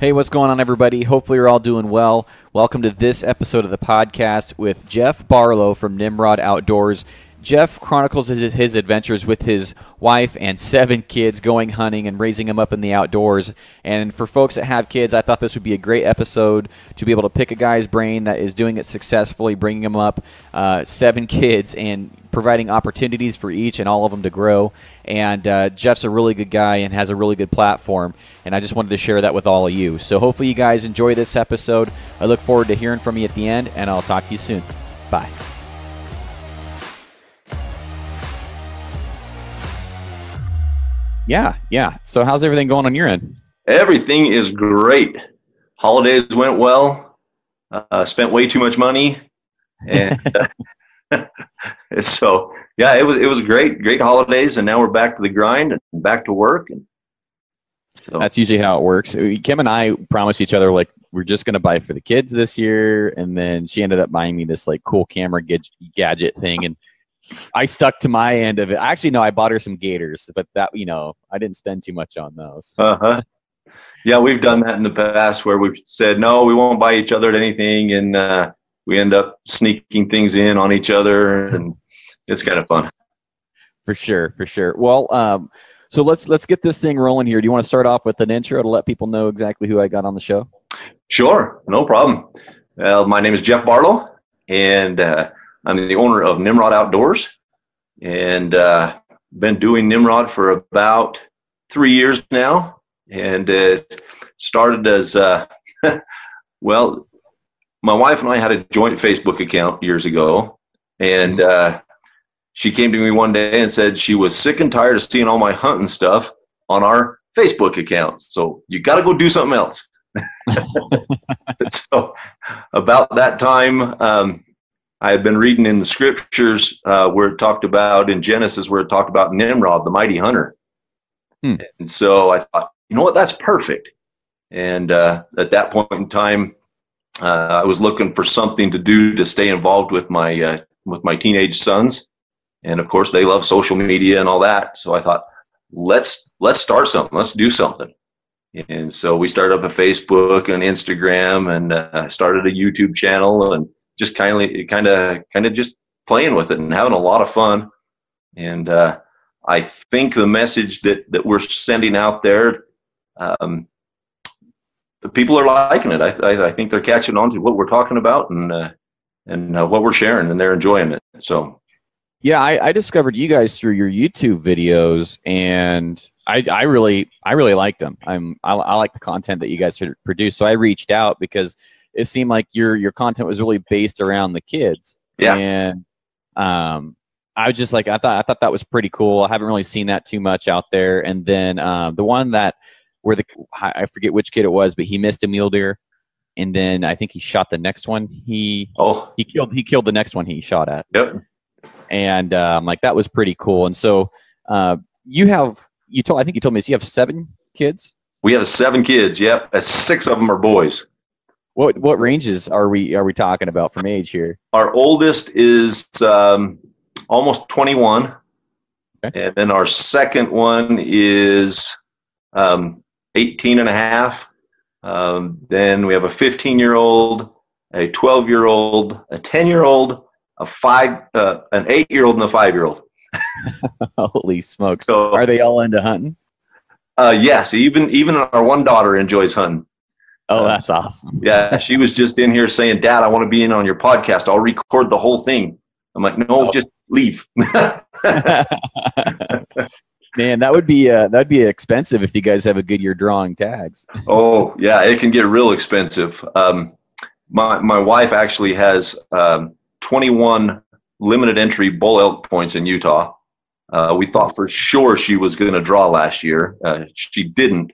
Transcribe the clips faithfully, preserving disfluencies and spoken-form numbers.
Hey, what's going on, everybody? Hopefully you're all doing well. Welcome to this episode of the podcast with Jeff Barlow from Nimrod Outdoors. Jeff chronicles his adventures with his wife and seven kids going hunting and raising them up in the outdoors. And for folks that have kids, I thought this would be a great episode to be able to pick a guy's brain that is doing it successfully, bringing them up, uh, seven kids, and providing opportunities for each and all of them to grow. And uh, Jeff's a really good guy and has a really good platform, and I just wanted to share that with all of you. So hopefully you guys enjoy this episode. I look forward to hearing from you at the end, and I'll talk to you soon. Bye. Yeah, yeah. So how's everything going on your end? Everything is great. Holidays went well. Uh, spent way too much money, and uh, so yeah, it was it was great, great holidays. And now we're back to the grind and back to work. And so. That's usually how it works. Kim and I promised each other, like, we're just going to buy for the kids this year, and then she ended up buying me this like cool camera gadget thing, and I stuck to my end of it. Actually, no, I bought her some gaiters, but that, you know, I didn't spend too much on those. Uh-huh. Yeah, we've done that in the past where we've said, no, we won't buy each other anything, and uh, we end up sneaking things in on each other, and it's kind of fun. For sure, for sure. Well, um, so let's let's get this thing rolling here. Do you want to start off with an intro to let people know exactly who I got on the show? Sure, no problem. Uh, my name is Jeff Barlow, and uh, I'm the owner of Nimrod Outdoors, and uh, been doing Nimrod for about three years now, and it uh, started as, uh, well, my wife and I had a joint Facebook account years ago, and uh, she came to me one day and said she was sick and tired of seeing all my hunting stuff on our Facebook account, so you got to go do something else. So about that time, um, I had been reading in the scriptures uh, where it talked about, in Genesis, where it talked about Nimrod, the mighty hunter. Hmm. And so I thought, you know what, that's perfect. And uh, at that point in time, uh, I was looking for something to do to stay involved with my, uh, with my teenage sons. And of course, they love social media and all that. So I thought, let's, let's start something. Let's do something. And so we started up a Facebook and Instagram, and uh, started a YouTube channel, and just kindly, kind of, kind of just playing with it and having a lot of fun. And uh, I think the message that that we're sending out there, um, people are liking it. I, I, I think they're catching on to what we're talking about, and uh, and uh, what we're sharing, and they're enjoying it. So, yeah, I, I discovered you guys through your YouTube videos, and I, I really, I really liked them. I'm, I, I like the content that you guys produce. So I reached out because it seemed like your your content was really based around the kids. Yeah. And um, I was just like, I thought I thought that was pretty cool. I haven't really seen that too much out there. And then um, the one that where the I forget which kid it was, but he missed a mule deer, and then I think he shot the next one. He oh he killed he killed the next one he shot at. Yep. And um, like that was pretty cool. And so uh, you have you told I think you told me this, you have seven kids. We have seven kids. Yep, six of them are boys. What what ranges are we are we talking about from age here? Our oldest is um, almost twenty-one, okay. And then our second one is um, eighteen and a half. Um, then we have a fifteen-year-old, a twelve-year-old, a ten-year-old, a five, uh, an eight-year-old, and a five-year-old. Holy smokes! So, are they all into hunting? Uh, yes, even even our one daughter enjoys hunting. Oh, that's awesome. Yeah, she was just in here saying, Dad, I want to be in on your podcast. I'll record the whole thing. I'm like, no, oh. Just leave. Man, that would be uh, that'd be expensive if you guys have a good year drawing tags. Oh, yeah, it can get real expensive. Um, my, my wife actually has um, twenty-one limited entry bull elk points in Utah. Uh, we thought for sure she was going to draw last year. Uh, she didn't.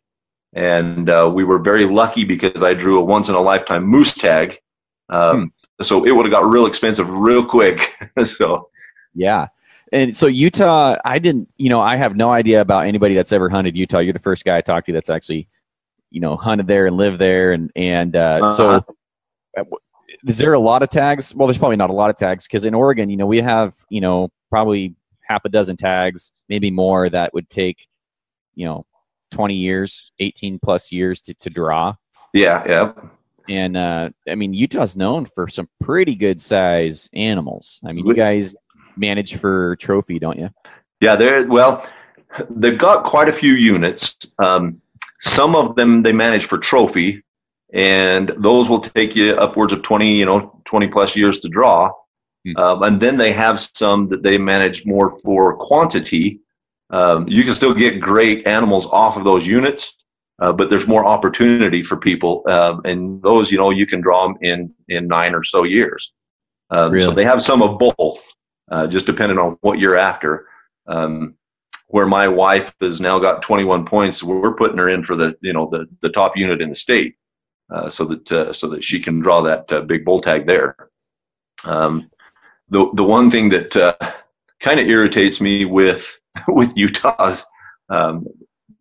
And uh, we were very lucky because I drew a once-in-a-lifetime moose tag. Um, hmm. So it would have got real expensive real quick. So, yeah. And so Utah, I didn't, you know, I have no idea about anybody that's ever hunted Utah. You're the first guy I talked to that's actually, you know, hunted there and lived there. And, and uh, uh-huh. so Is there a lot of tags? Well, there's probably not a lot of tags, because in Oregon, you know, we have, you know, probably half a dozen tags, maybe more, that would take, you know, twenty years, eighteen plus years to, to draw. Yeah, yeah. And, uh, I mean, Utah's known for some pretty good size animals. I mean, you guys manage for trophy, don't you? Yeah, they're, well, they've got quite a few units. Um, some of them they manage for trophy, and those will take you upwards of twenty, you know, twenty plus years to draw. Hmm. Um, and then they have some that they manage more for quantity. Um, you can still get great animals off of those units, uh, but there's more opportunity for people. Um, and those, you know, you can draw them in, in nine or so years. Um, really? So they have some of both, uh, just depending on what you're after. Um, where my wife has now got twenty-one points, we're putting her in for the, you know, the, the top unit in the state. Uh, so that uh, so that she can draw that uh, big bull tag there. Um, the the one thing that uh, kind of irritates me with with Utah's um,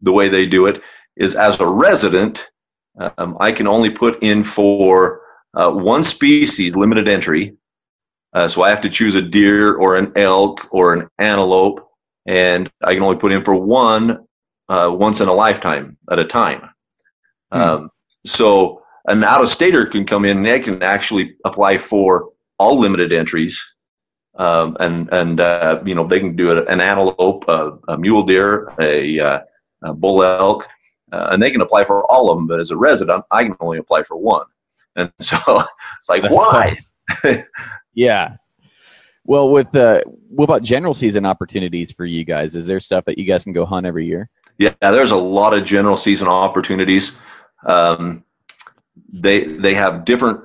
the way they do it is, as a resident, um, I can only put in for uh, one species limited entry. Uh, so I have to choose a deer or an elk or an antelope, and I can only put in for one uh, once in a lifetime at a time. Hmm. Um, So an out-of-stater can come in, and they can actually apply for all limited entries, um, and and uh, you know, they can do an antelope, a, a mule deer, a, a bull elk, uh, and they can apply for all of them. But as a resident, I can only apply for one, and so it's like, that why? Yeah. Well, with uh, what about general season opportunities for you guys? Is there stuff that you guys can go hunt every year? Yeah, there's a lot of general season opportunities. Um, they, they have different,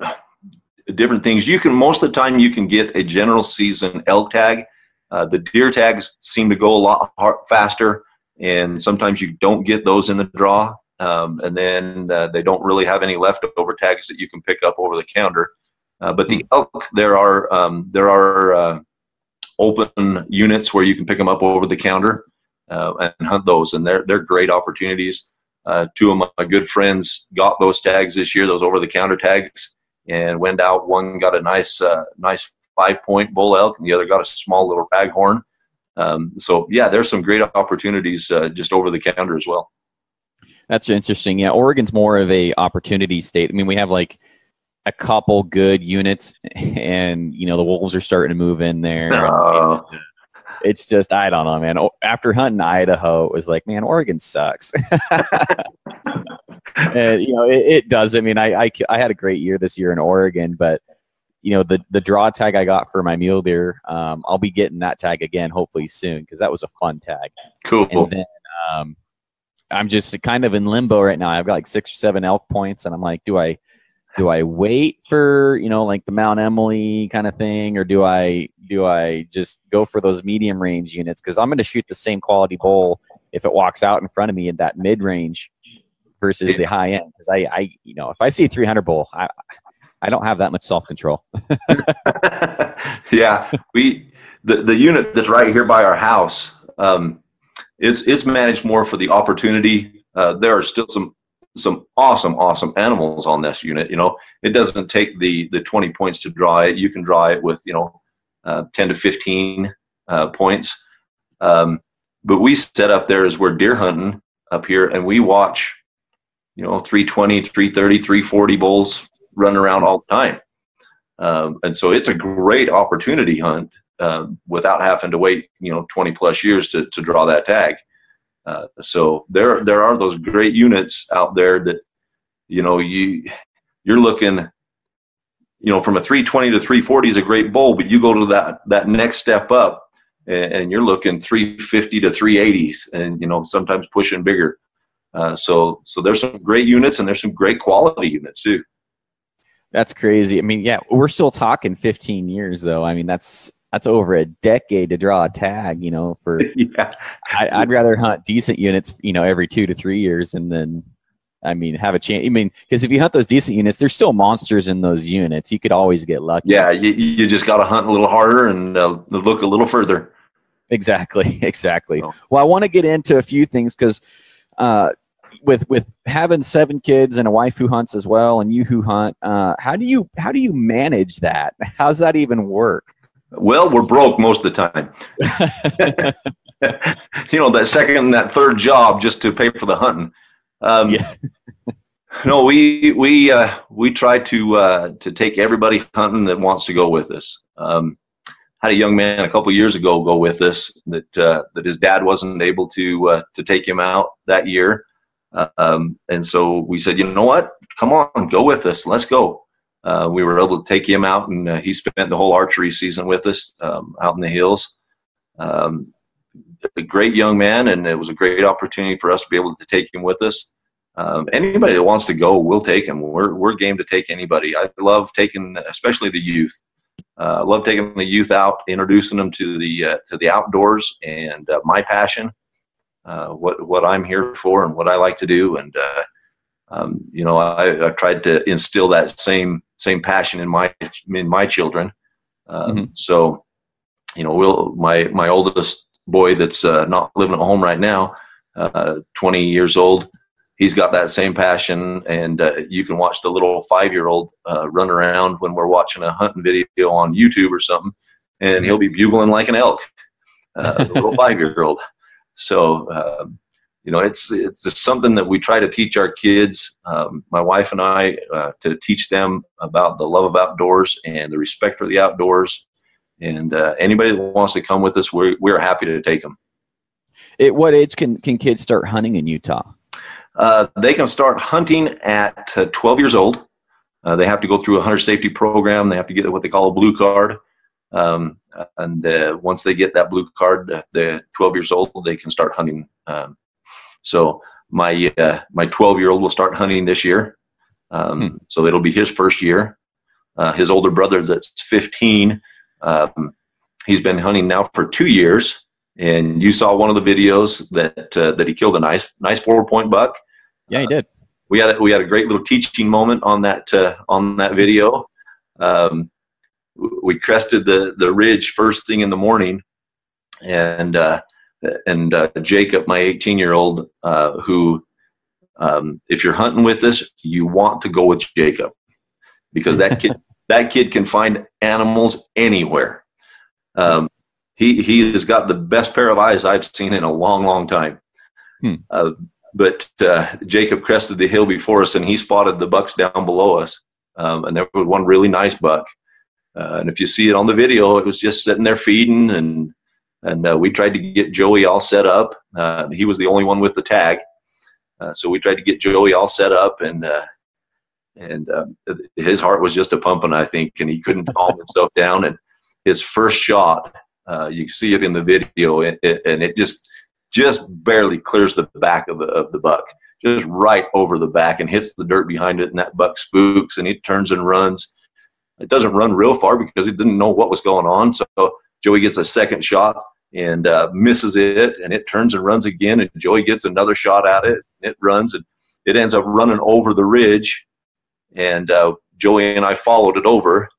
different things. You can, most of the time you can get a general season elk tag. Uh, the deer tags seem to go a lot faster, and sometimes you don't get those in the draw. Um, and then, uh, they don't really have any leftover tags that you can pick up over the counter. Uh, but the elk, there are, um, there are, uh, open units where you can pick them up over the counter, uh, and hunt those. And they're, they're great opportunities. Uh, two of my good friends got those tags this year, those over-the-counter tags, and went out. One got a nice, uh, nice five-point bull elk, and the other got a small little raghorn. Um, so, yeah, there's some great opportunities uh, just over-the-counter as well. That's interesting. Yeah, Oregon's more of a opportunity state. I mean, we have like a couple good units, and you know, the wolves are starting to move in there. Uh, and, and, it's just, I don't know, man. After hunting Idaho, it was like, man, Oregon sucks. And, you know, it, it does. I mean, I, I, I had a great year this year in Oregon, but, you know, the, the draw tag I got for my mule deer, um, I'll be getting that tag again hopefully soon, because that was a fun tag. Cool. And then, um, I'm just kind of in limbo right now. I've got like six or seven elk points, and I'm like, do I... Do I wait for, you know, like the Mount Emily kind of thing, or do I do I just go for those medium range units? Because I'm going to shoot the same quality bull if it walks out in front of me in that mid range versus the high end. Because I, I, you know, if I see a three hundred bull, I, I don't have that much self control. Yeah, we the the unit that's right here by our house, um, it's it's managed more for the opportunity. Uh, there are still some. some awesome, awesome animals on this unit. You know, it doesn't take the, the twenty points to draw it. You can draw it with, you know, uh, ten to fifteen uh, points. Um, but we set up there as we're deer hunting up here, and we watch, you know, three twenty, three thirty, three forty bulls run around all the time. Um, and so it's a great opportunity hunt uh, without having to wait, you know, twenty plus years to, to draw that tag. Uh, so there, there are those great units out there that, you know, you, you're looking, you know, from a three twenty to three forty is a great bull, but you go to that, that next step up, and, and you're looking three fifty to three eighties, and, you know, sometimes pushing bigger. Uh, so, so there's some great units, and there's some great quality units too. That's crazy. I mean, yeah, we're still talking fifteen years though. I mean, that's, that's over a decade to draw a tag, you know, for, yeah. I, I'd rather hunt decent units, you know, every two to three years. And then, I mean, have a chance. I mean, cause if you hunt those decent units, there's still monsters in those units. You could always get lucky. Yeah. You, you just got to hunt a little harder and uh, look a little further. Exactly. Exactly. Oh. Well, I want to get into a few things, cause, uh, with with having seven kids and a wife who hunts as well, and you who hunt, uh, how do you how do you manage that? How's that even work? Well, we're broke most of the time. You know, that second and that third job just to pay for the hunting. Um, yeah. No, we we uh, we try to uh, to take everybody hunting that wants to go with us. Um, had a young man a couple years ago go with us that uh, that his dad wasn't able to uh, to take him out that year, uh, um, and so we said, you know what, come on, go with us, let's go. Uh, we were able to take him out, and uh, he spent the whole archery season with us um, out in the hills. Um, a great young man, and it was a great opportunity for us to be able to take him with us. Um, anybody that wants to go, we'll take them. We're, we're game to take anybody. I love taking, especially the youth. Uh, I love taking the youth out, introducing them to the, uh, to the outdoors and uh, my passion, uh, what, what I'm here for and what I like to do. And, uh, um, you know, I, I've tried to instill that same, same passion in my, in my children. Um, mm-hmm. So, you know, we'll, my, my oldest boy that's uh, not living at home right now, uh, twenty years old, he's got that same passion, and uh, you can watch the little five-year-old uh, run around when we're watching a hunting video on YouTube or something, and he'll be bugling like an elk, uh, the little five-year-old. So, uh, you know, it's it's just something that we try to teach our kids, um, my wife and I, uh, to teach them about the love of outdoors and the respect for the outdoors. And uh, anybody that wants to come with us, we're, we're happy to take them. At what age can, can kids start hunting in Utah? Uh, they can start hunting at uh, twelve years old. Uh, they have to go through a hunter safety program. They have to get what they call a blue card. Um, and uh, once they get that blue card, uh, they're twelve years old, they can start hunting. Um, so my uh, my twelve-year-old will start hunting this year. Um, hmm. So it'll be his first year. Uh, his older brother that's fifteen, um, he's been hunting now for two years. And you saw one of the videos that uh, that he killed a nice nice four-point buck. Yeah, he did. Uh, we had a, we had a great little teaching moment on that uh, on that video. Um, we crested the the ridge first thing in the morning, and uh, and uh, Jacob, my eighteen-year-old, uh, who um, if you're hunting with us, you want to go with Jacob, because that kid that kid can find animals anywhere. Um, He, he has got the best pair of eyes I've seen in a long, long time. Hmm. Uh, but uh, Jacob crested the hill before us, and he spotted the bucks down below us. Um, and there was one really nice buck. Uh, and if you see it on the video, it was just sitting there feeding. And, and uh, we tried to get Joey all set up. Uh, he was the only one with the tag. Uh, so we tried to get Joey all set up, and uh, and um, his heart was just a pumping, I think, and he couldn't calm himself down. And his first shot, Uh, you see it in the video, and it, and it just just barely clears the back of the, of the buck, just right over the back, and hits the dirt behind it, and that buck spooks, and he turns and runs. It doesn't run real far because he didn't know what was going on, so Joey gets a second shot and uh, misses it, and it turns and runs again, and Joey gets another shot at it, and it runs, and it ends up running over the ridge, and uh, Joey and I followed it over.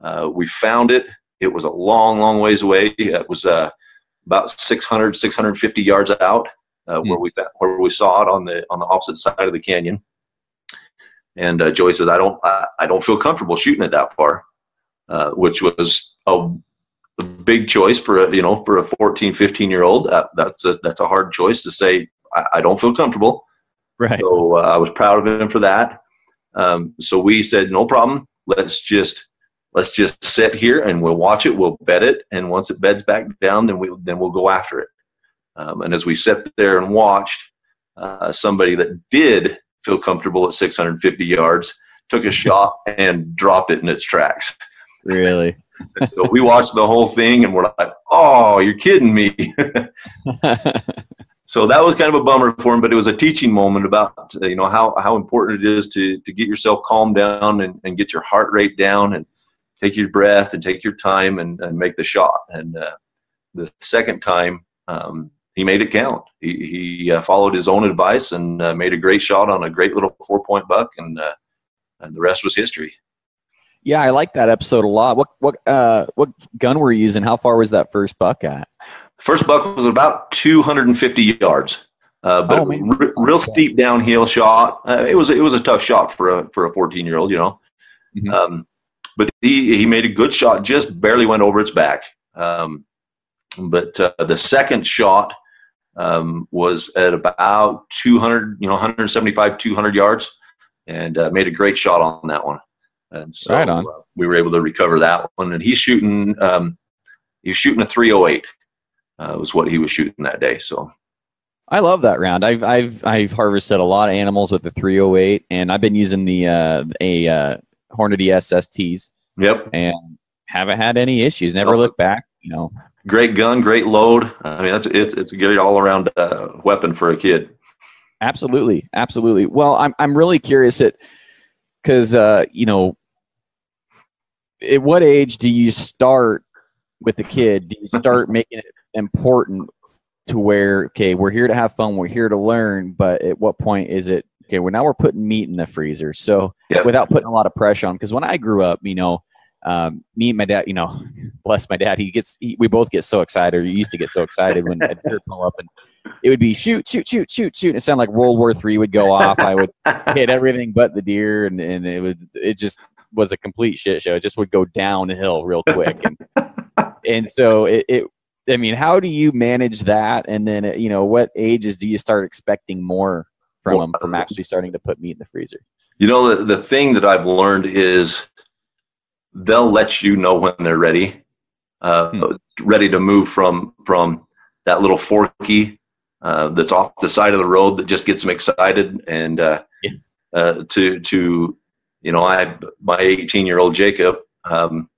Uh, we found it. It was a long, long ways away. It was uh, about six hundred, six hundred fifty yards out uh, where we where we saw it on the on the opposite side of the canyon. And uh, Joey says, "I don't, I, I don't feel comfortable shooting it that far," uh, which was a big choice for a, you know for a fourteen, fifteen year old. Uh, that's a that's a hard choice to say. I, I don't feel comfortable. Right. So uh, I was proud of him for that. Um, so we said, "No problem. Let's just." Let's just sit here and we'll watch it. We'll bed it, and once it beds back down, then we then we'll go after it. Um, and as we sat there and watched, uh, somebody that did feel comfortable at six hundred fifty yards took a shot and dropped it in its tracks. Really? And so we watched the whole thing, and we're like, "Oh, you're kidding me!" So that was kind of a bummer for him, but it was a teaching moment about you know how how important it is to to get yourself calmed down and, and get your heart rate down and take your breath and take your time and, and make the shot. And uh, the second time, um, he made it count. He, he uh, followed his own advice and uh, made a great shot on a great little four-point buck, and uh, and the rest was history. Yeah, I like that episode a lot. What what uh, what gun were you using? How far was that first buck at? First buck was about two hundred fifty yards. Uh, but oh, re real steep downhill shot. Uh, it was it was a tough shot for a for a fourteen year old, you know. Mm-hmm. um, but he he made a good shot, just barely went over its back. Um, but uh, the second shot um, was at about two hundred, you know, one seventy-five, two hundred yards, and uh, made a great shot on that one. And so right on. Uh, we were able to recover that one. And he's shooting um, he's shooting a three oh eight. Uh, was what he was shooting that day. So. I love that round. I've I've I've harvested a lot of animals with the three oh eight, and I've been using the uh, a uh, Hornady S S Ts. Yep, and haven't had any issues. Never oh. looked back. You know, great gun, great load. I mean, that's it's it's a great all around uh, weapon for a kid. Absolutely, absolutely. Well, I'm I'm really curious at because uh, you know, at what age do you start with a kid? Do you start making it important? To where, okay, we're here to have fun, we're here to learn, but at what point is it, okay, well, now we're putting meat in the freezer, so yep. without putting a lot of pressure on, because when I grew up, you know, um, me and my dad, you know, bless my dad, he gets, he, we both get so excited, or he used to get so excited when I'd pull up, and it would be shoot, shoot, shoot, shoot, shoot, and it sounded like World War Three would go off, I would hit everything but the deer, and, and it, would, it just was a complete shit show, it just would go downhill real quick, and, and so it, it I mean, how do you manage that? And then, you know, what ages do you start expecting more from them, from actually starting to put meat in the freezer? You know, the, the thing that I've learned is they'll let you know when they're ready, uh, hmm. ready to move from, from that little forky uh, that's off the side of the road that just gets them excited. And uh, yeah. uh, to, to, you know, I, my eighteen year old Jacob, um,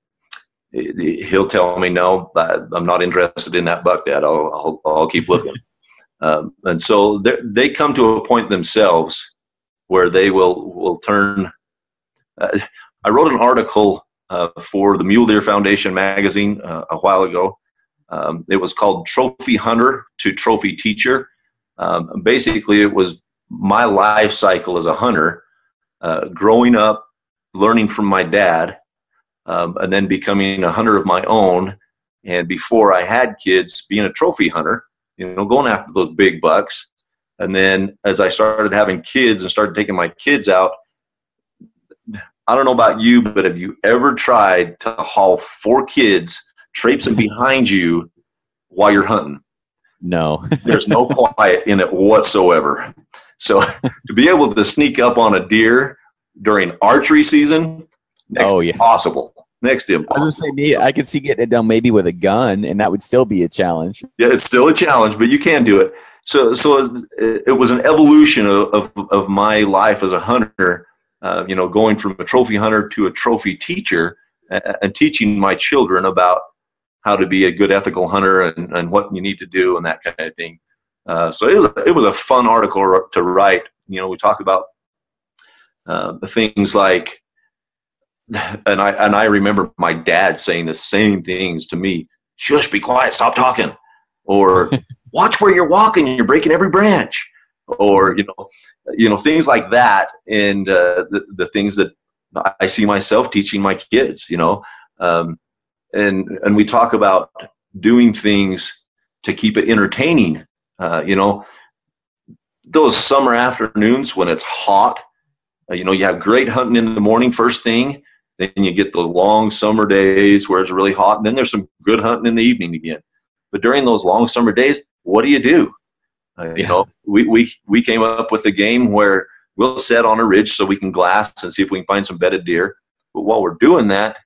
he'll tell me, no, I'm not interested in that buck, Dad. I'll, I'll, I'll keep looking. Um, and so they come to a point themselves where they will, will turn. Uh, I wrote an article uh, for the Mule Deer Foundation magazine uh, a while ago. Um, it was called Trophy Hunter to Trophy Teacher. Um, basically, it was my life cycle as a hunter, uh, growing up, learning from my dad, Um, and then becoming a hunter of my own, and before I had kids, being a trophy hunter, you know, going after those big bucks. And then as I started having kids and started taking my kids out, I don't know about you, but have you ever tried to haul four kids traipsing behind you while you're hunting? No. There's no quiet in it whatsoever. So to be able to sneak up on a deer during archery season, Next oh yeah, impossible. Next to impossible. I was gonna say, me, I could see getting it done maybe with a gun, and that would still be a challenge. Yeah, it's still a challenge, but you can do it. So, so it was an evolution of of, of my life as a hunter. Uh, you know, going from a trophy hunter to a trophy teacher, and, and teaching my children about how to be a good ethical hunter and and what you need to do and that kind of thing. Uh, so it was a, it was a fun article to write. You know, we talk about uh, things like. And I and I remember my dad saying the same things to me. Just be quiet, stop talking, or watch where you're walking. You're breaking every branch, or you know, you know things like that. And uh, the the things that I see myself teaching my kids, you know, um, and and we talk about doing things to keep it entertaining. Uh, you know, those summer afternoons when it's hot, uh, you know, you have great hunting in the morning first thing. Then you get the long summer days where it's really hot, and then there's some good hunting in the evening again. But during those long summer days, what do you do? Uh, you yeah. know, we, we, we came up with a game where we'll set on a ridge so we can glass and see if we can find some bedded deer. But while we're doing that,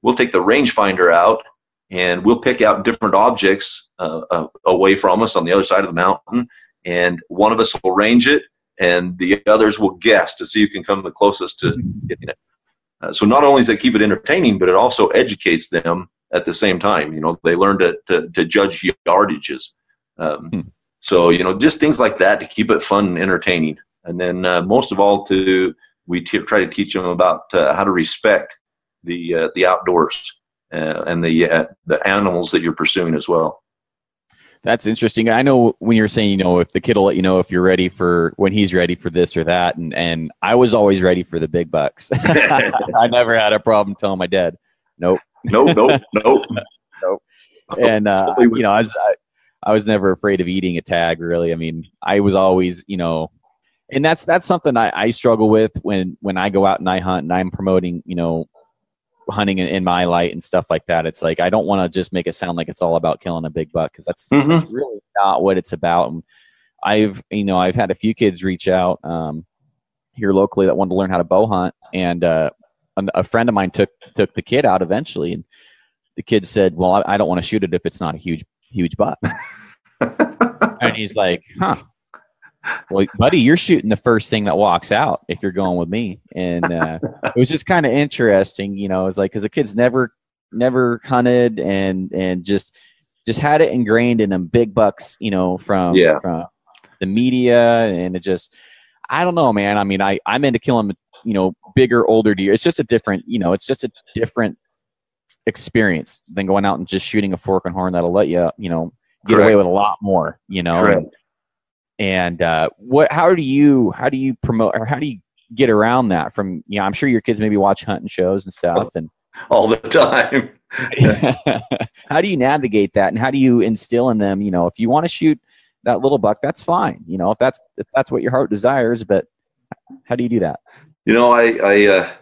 we'll take the rangefinder out, and we'll pick out different objects uh, uh, away from us on the other side of the mountain, and one of us will range it, and the others will guess to see who can come the closest to getting it. Uh, so not only does it keep it entertaining, but it also educates them at the same time. You know, they learn to, to, to judge yardages. Um, hmm. So, you know, just things like that to keep it fun and entertaining. And then uh, most of all, to we try to teach them about uh, how to respect the, uh, the outdoors uh, and the, uh, the animals that you're pursuing as well. That's interesting. I know when you're saying, you know, if the kid will let you know if you're ready for when he's ready for this or that. And, and I was always ready for the big bucks. I never had a problem telling my dad, nope. Nope, nope, nope. nope. And, uh, you know, I was, I, I was never afraid of eating a tag, really. I mean, I was always, you know, and that's that's something I, I struggle with when when I go out and I hunt and I'm promoting, you know, hunting in, in my light and stuff like that. It's like I don't want to just make it sound like it's all about killing a big buck, because that's, mm-hmm. that's really not what it's about. And I've you know I've had a few kids reach out um, here locally that wanted to learn how to bow hunt, and uh, a friend of mine took took the kid out eventually, and the kid said, "Well, I, I don't want to shoot it if it's not a huge huge buck." And he's like, "Huh." Well, buddy, you're shooting the first thing that walks out if you're going with me. And uh, it was just kind of interesting, you know, it's like, because the kid's never, never hunted and, and just, just had it ingrained in them big bucks, you know, from, yeah. from the media. And it just, I don't know, man. I mean, I, I'm into killing, you know, bigger, older deer. It's just a different, you know, it's just a different experience than going out and just shooting a fork and horn that'll let you, you know, get Correct. Away with a lot more, you know. Correct. And uh, what? How do you? How do you promote? Or how do you get around that? From you know, I'm sure your kids maybe watch hunting shows and stuff, and all the time. How do you navigate that, and how do you instill in them? You know, if you want to shoot that little buck, that's fine. You know, if that's if that's what your heart desires, but how do you do that? You know, I I, uh,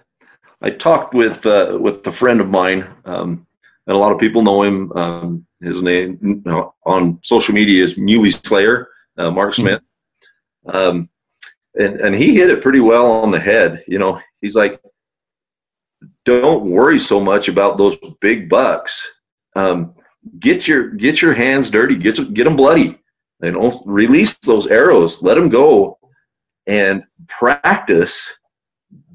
I talked with uh, with a friend of mine, um, and a lot of people know him. Um, his name you know, on social media is Muley Slayer. Uh, Mark Smith, um, and, and he hit it pretty well on the head. You know, he's like, don't worry so much about those big bucks. Um, get your get your hands dirty. Get get them bloody. You know, release those arrows. Let them go, and practice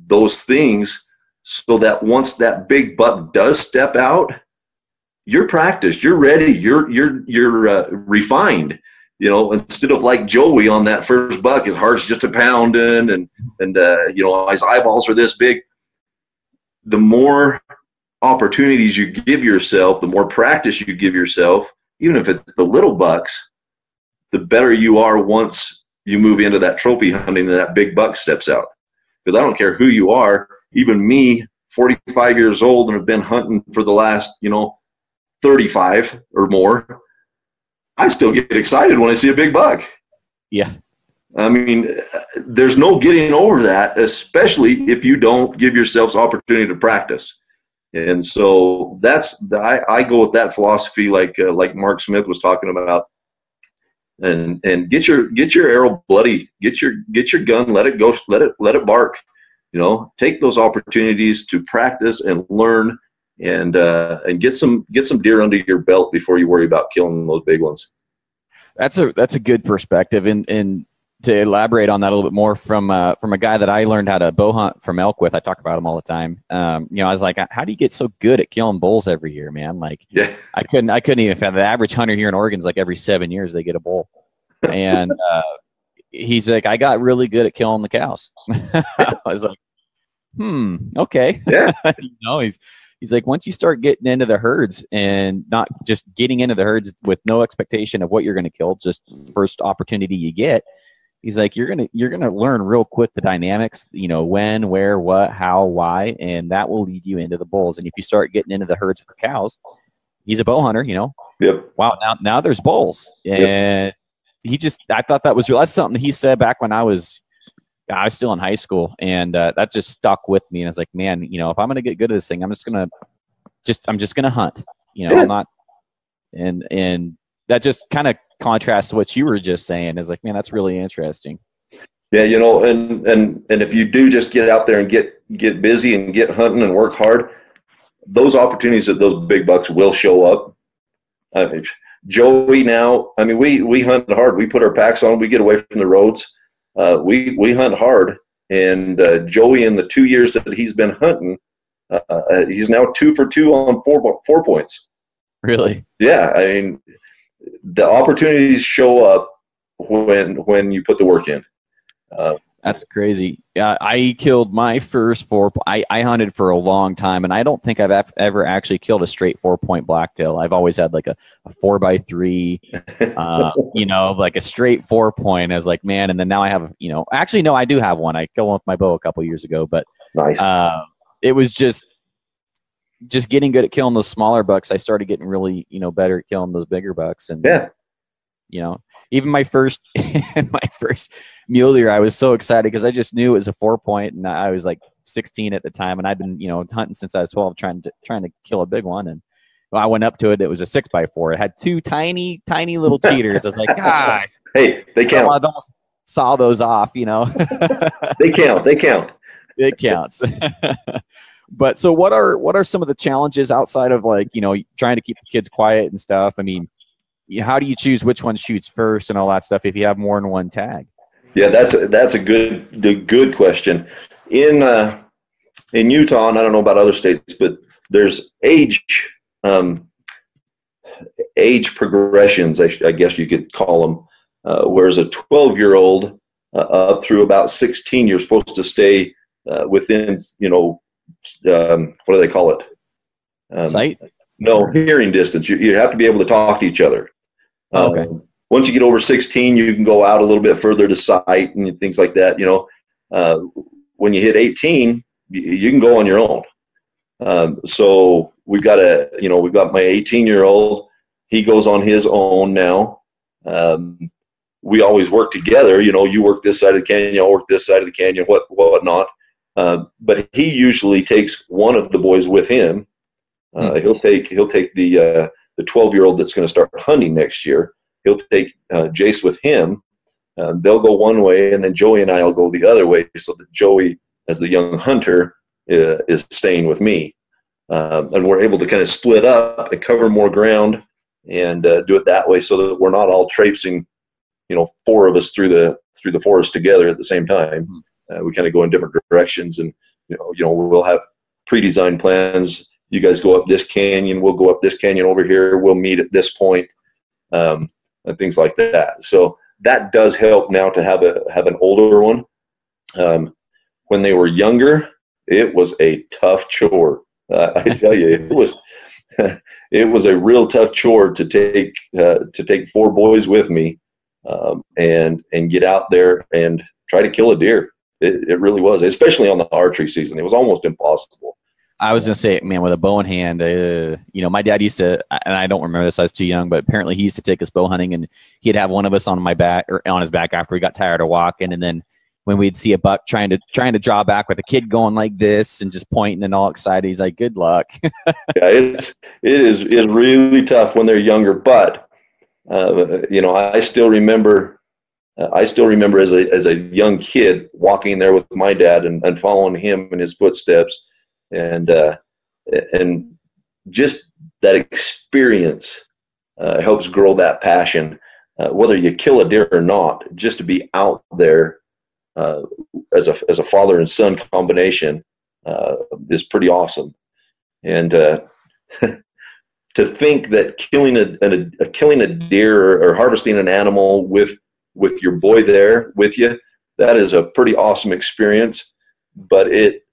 those things so that once that big buck does step out, you're practiced. You're ready. You're you're you're uh, refined. You know, instead of like Joey on that first buck, his heart's just a pounding, and and uh, you know, his eyeballs are this big. The more opportunities you give yourself, the more practice you give yourself, even if it's the little bucks, the better you are once you move into that trophy hunting and that big buck steps out. Because I don't care who you are, even me, forty-five years old, and have been hunting for the last, you know, thirty-five or more. I still get excited when I see a big buck. Yeah. I mean, there's no getting over that, especially if you don't give yourselves opportunity to practice. And so that's, I, I go with that philosophy, like, uh, like Mark Smith was talking about, and, and get your, get your arrow bloody, get your, get your gun, let it go, let it, let it bark, you know, take those opportunities to practice and learn. And uh, and get some get some deer under your belt before you worry about killing those big ones. That's a that's a good perspective, and and to elaborate on that a little bit more from uh, from a guy that I learned how to bow hunt from elk with. I talk about him all the time. Um, you know, I was like, how do you get so good at killing bulls every year, man? Like, yeah. I couldn't I couldn't even find the average hunter here in Oregon is like every seven years they get a bull, and uh, he's like, I got really good at killing the cows. I was like, hmm, okay, yeah, you know, he's. He's like, once you start getting into the herds and not just getting into the herds with no expectation of what you're going to kill, just first opportunity you get, he's like, you're going to, you're going to learn real quick the dynamics, you know, when, where, what, how, why, and that will lead you into the bulls. And if you start getting into the herds with the cows, he's a bow hunter, you know, yep. Wow. Now, now there's bulls. And yep. He just, I thought that was real. That's something he said back when I was, I was still in high school, and uh, that just stuck with me. And I was like, man, you know, if I'm going to get good at this thing, I'm just going to just, I'm just going to hunt, you know, yeah. I'm not. And, and that just kind of contrasts to what you were just saying. Is like, man, that's really interesting. Yeah. You know, and, and, and if you do just get out there and get, get busy and get hunting and work hard, those opportunities that those big bucks will show up. I mean, Joey now, I mean, we, we hunt hard. We put our packs on, we get away from the roads. Uh, we, we hunt hard, and uh, Joey, in the two years that he's been hunting, uh, he's now two for two on four, four points. Really? Yeah. I mean, the opportunities show up when, when you put the work in. Uh, That's crazy. Uh, I killed my first four. I, I hunted for a long time, and I don't think I've ever actually killed a straight four-point blacktail. I've always had like a, a four by three, uh, you know, like a straight four-point. I was like, man, and then now I have, you know, actually, no, I do have one. I killed one with my bow a couple years ago, but nice. Uh, it was just just getting good at killing those smaller bucks. I started getting really, you know, better at killing those bigger bucks, and yeah. You know, even my first my first Mule Deer, I was so excited because I just knew it was a four point, and I was like sixteen at the time, and I'd been, you know, hunting since I was twelve, trying to trying to kill a big one. And when I went up to it, it was a six by four. It had two tiny, tiny little cheaters. I was like, gosh, hey, they count. I almost saw those off, you know. They count. They count. It counts. But so, what are what are some of the challenges outside of, like, you know, trying to keep the kids quiet and stuff? I mean, how do you choose which one shoots first and all that stuff if you have more than one tag? Yeah, that's a, that's a good the good question. In uh, in Utah, and I don't know about other states, but there's age um, age progressions, I, sh I guess you could call them. Uh, whereas a twelve year old uh, up through about sixteen, you're supposed to stay uh, within, you know, um, what do they call it? Um, Sight? No, hearing distance. You, you have to be able to talk to each other. Um, okay. Once you get over sixteen, you can go out a little bit further to sight and things like that. You know, uh, when you hit eighteen, you, you can go on your own. Um, so we've got a, you know, we've got my eighteen year old. He goes on his own now. Um, we always work together. You know, you work this side of the canyon, I'll work this side of the canyon, what whatnot. Uh, but he usually takes one of the boys with him. Uh, mm-hmm. He'll take he'll take the uh, the twelve year old that's going to start hunting next year. He'll take uh, Jace with him. Uh, they'll go one way, and then Joey and I will go the other way. So that Joey, as the young hunter, uh, is staying with me, um, and we're able to kind of split up and cover more ground and uh, do it that way, so that we're not all traipsing, you know, four of us through the through the forest together at the same time. Mm-hmm. Uh, we kind of go in different directions, and you know, you know, we'll have pre-designed plans. You guys go up this canyon, we'll go up this canyon over here, we'll meet at this point, um, and things like that. So that does help now to have a have an older one. Um, when they were younger, it was a tough chore. Uh, I tell you, it was it was a real tough chore to take uh, to take four boys with me um, and and get out there and try to kill a deer. It, it really was, especially on the archery season. It was almost impossible. I was going to say, man, with a bow in hand, uh, you know, my dad used to, and I don't remember this, I was too young, but apparently he used to take us bow hunting, and he'd have one of us on my back or on his back after we got tired of walking. And then when we'd see a buck trying to, trying to draw back with a kid going like this and just pointing and all excited, he's like, good luck. Yeah, it's, it is, it's really tough when they're younger, but, uh, you know, I still remember, uh, I still remember as a, as a young kid walking there with my dad and, and following him in his footsteps. And uh, and just that experience uh, helps grow that passion, uh, whether you kill a deer or not. Just to be out there uh, as a as a father and son combination uh, is pretty awesome. And uh, to think that killing a, a, a killing a deer or, or harvesting an animal with with your boy there with you, that is a pretty awesome experience. But it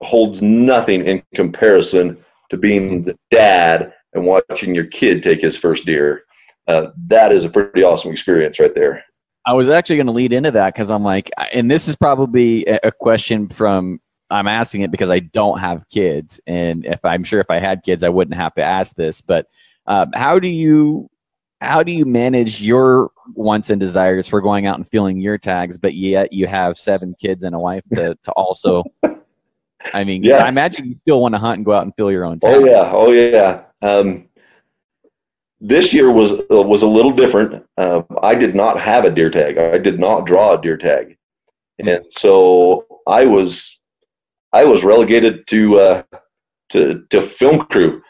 holds nothing in comparison to being the dad and watching your kid take his first deer. Uh, that is a pretty awesome experience right there. I was actually going to lead into that, because I'm like, and this is probably a question from, I'm asking it because I don't have kids. And if I'm sure if I had kids, I wouldn't have to ask this, but uh, how do you, how do you manage your wants and desires for going out and feeling your tags, but yet you have seven kids and a wife to, to also, I mean, yeah. I imagine you still want to hunt and go out and fill your own time. Oh yeah, oh yeah. Um, this year was uh, was a little different. Uh, I did not have a deer tag. I did not draw a deer tag, and so I was I was relegated to uh, to to film crew,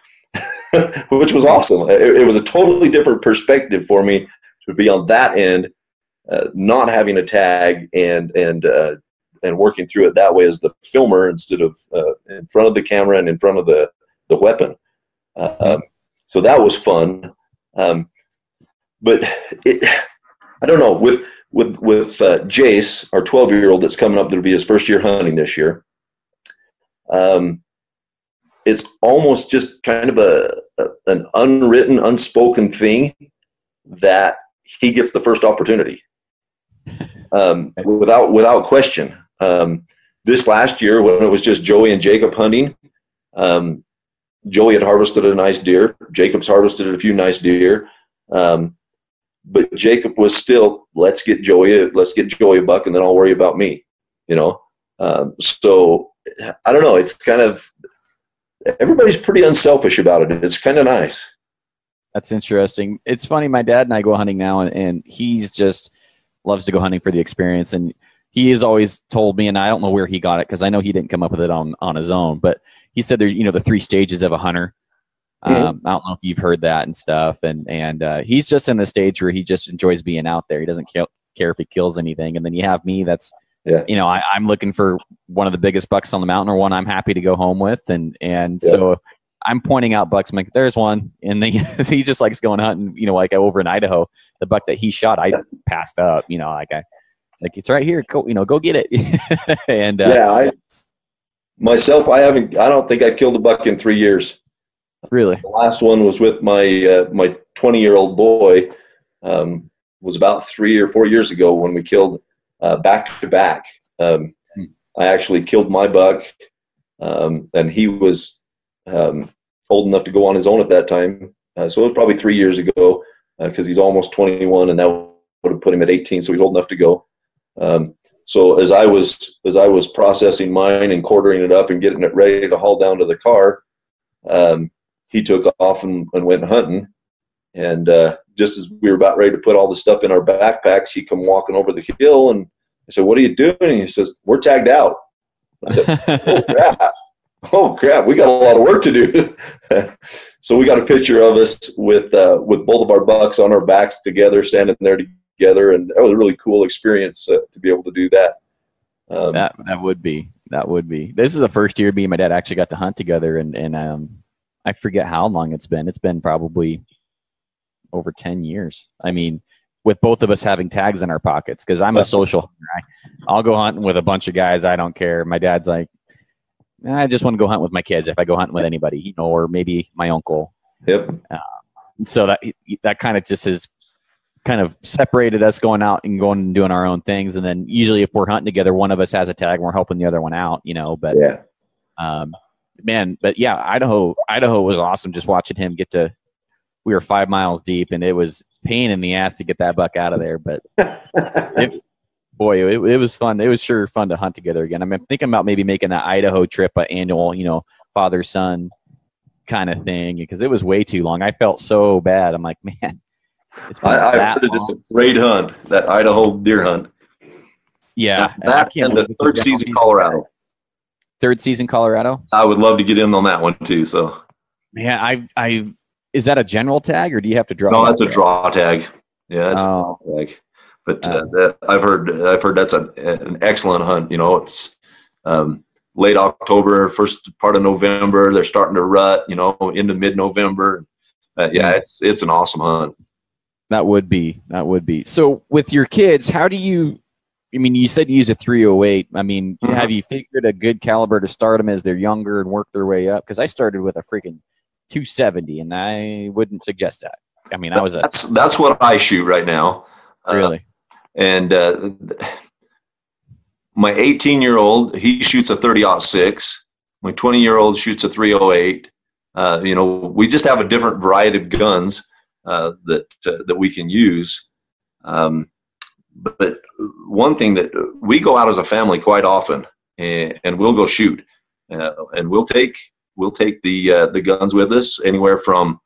which was awesome. It, it was a totally different perspective for me to be on that end, uh, not having a tag and and. Uh, and working through it that way as the filmer instead of uh, in front of the camera and in front of the, the weapon. Uh, um, so that was fun. Um, but it, I don't know, with, with, with uh, Jace, our twelve year old that's coming up, that'll be his first year hunting this year. Um, it's almost just kind of a, a, an unwritten, unspoken thing that he gets the first opportunity. Um, without, without question. Um, this last year, when it was just Joey and Jacob hunting, um, Joey had harvested a nice deer. Jacob's harvested a few nice deer. Um, But Jacob was still, let's get Joey, let's get Joey a buck, and then I'll worry about me, you know. Um, so I don't know. It's kind of, everybody's pretty unselfish about it. It's kind of nice. That's interesting. It's funny. My dad and I go hunting now, and, and he's just loves to go hunting for the experience. And he has always told me, and I don't know where he got it because I know he didn't come up with it on, on his own, but he said there's, you know, the three stages of a hunter. Mm-hmm. um, I don't know if you've heard that and stuff. And, and uh, he's just in the stage where he just enjoys being out there. He doesn't care if he kills anything. And then you have me, that's, yeah. you know, I, I'm looking for one of the biggest bucks on the mountain, or one I'm happy to go home with. And, and yeah. so I'm pointing out bucks. I'm like, there's one. And they, so he just likes going hunting, you know, like over in Idaho, the buck that he shot, I passed up, you know, like I, it's like, it's right here. Go, you know, go get it. and uh, yeah, I, myself, I haven't, I don't think I killed a buck in three years. Really? The last one was with my, uh, my twenty year old boy, um, was about three or four years ago when we killed, uh, back to back. Um, hmm. I actually killed my buck. Um, and he was, um, old enough to go on his own at that time. Uh, so it was probably three years ago, uh, cause he's almost twenty-one, and that would have put him at eighteen. So he's old enough to go. Um, so as I was, as I was processing mine and quartering it up and getting it ready to haul down to the car, um, he took off and, and went hunting. And uh, just as we were about ready to put all the stuff in our backpacks, he come walking over the hill, and I said, what are you doing? And he says, we're tagged out. I said, oh, crap. Oh, crap. We got a lot of work to do. So we got a picture of us with, uh, with both of our bucks on our backs together, standing there together. And that was a really cool experience uh, to be able to do that. Um, that. That would be. That would be. This is the first year me and my dad actually got to hunt together, and, and um, I forget how long it's been. It's been probably over ten years. I mean, with both of us having tags in our pockets, because I'm a social hunter. I, I'll go hunting with a bunch of guys. I don't care. My dad's like, I just want to go hunt with my kids. If I go hunting with anybody, you know, or maybe my uncle. Yep. Uh, so that, that kind of just has kind of separated us going out and going and doing our own things. And then usually if we're hunting together, one of us has a tag and we're helping the other one out, you know, but, yeah. um, Man, but yeah, Idaho, Idaho was awesome. Just watching him get to, we were five miles deep, and it was pain in the ass to get that buck out of there. But it, boy, it, it was fun. It was sure fun to hunt together again. I mean, I'm thinking about maybe making that Idaho trip an annual, you know, father son kind of thing, because it was way too long. I felt so bad. I'm like, man, it's been I, that I long. It's a great hunt, that Idaho deer hunt. Yeah, and that and the third season Colorado. Third season, Colorado. I would love to get in on that one too. So, yeah, I, I, is that a general tag, or do you have to draw? No, that's a draw tag. Yeah, that's oh. a draw tag. But uh, uh, that, I've heard, I've heard that's a, an excellent hunt. You know, it's um, late October, first part of November. They're starting to rut. You know, into mid November. Uh, yeah, it's it's an awesome hunt. That would be that would be. So, with your kids, how do you? I mean, you said you use a three oh eight. I mean, mm-hmm. have you figured a good caliber to start them as they're younger and work their way up? Because I started with a freaking two seventy, and I wouldn't suggest that. I mean, I was a that's, that's what I shoot right now. Really? Uh, and uh, my eighteen year old, he shoots a thirty aught six. My twenty year old shoots a three oh eight. Uh, you know, we just have a different variety of guns uh, that uh, that we can use. Um, But one thing that we go out as a family quite often, and, and we'll go shoot, uh, and we'll take we'll take the uh, the guns with us anywhere from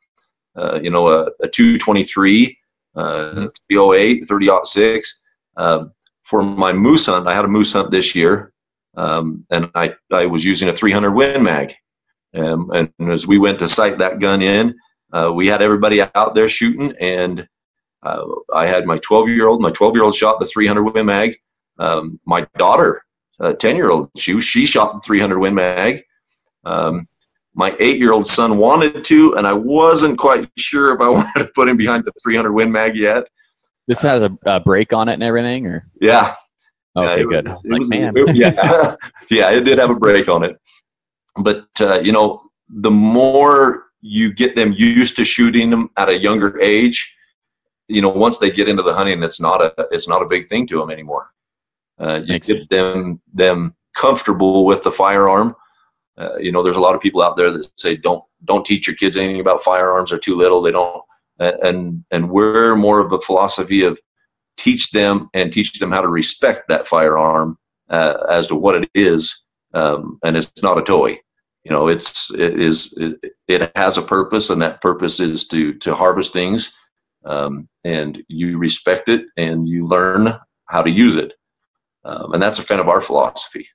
uh, you know a, a two twenty-three, uh, three oh eight, thirty aught six. Um, for my moose hunt, I had a moose hunt this year, um, and I I was using a three hundred Win Mag, um, and as we went to sight that gun in, uh, we had everybody out there shooting and. Uh, I had my twelve year old, my twelve year old shot the three hundred Win Mag. Um, my daughter, uh, ten year old, she, she shot the three hundred Win Mag. Um, my eight year old son wanted to, and I wasn't quite sure if I wanted to put him behind the three hundred Win Mag yet. This has a, a brake on it and everything, or? Yeah. Okay, uh, good. Was, I was like, was, man. It, yeah. Yeah, it did have a brake on it. But, uh, you know, the more you get them used to shooting them at a younger age, you know, once they get into the hunting, it's not a it's not a big thing to them anymore. Uh, you Makes get sense. them them comfortable with the firearm. Uh, you know, there's a lot of people out there that say don't don't teach your kids anything about firearms. They're too little. They don't. and and we're more of a philosophy of teach them and teach them how to respect that firearm uh, as to what it is, um, and it's not a toy. You know, it's it is it, it has a purpose, and that purpose is to to harvest things, um, and you respect it and you learn how to use it, um, and that's kind of our philosophy.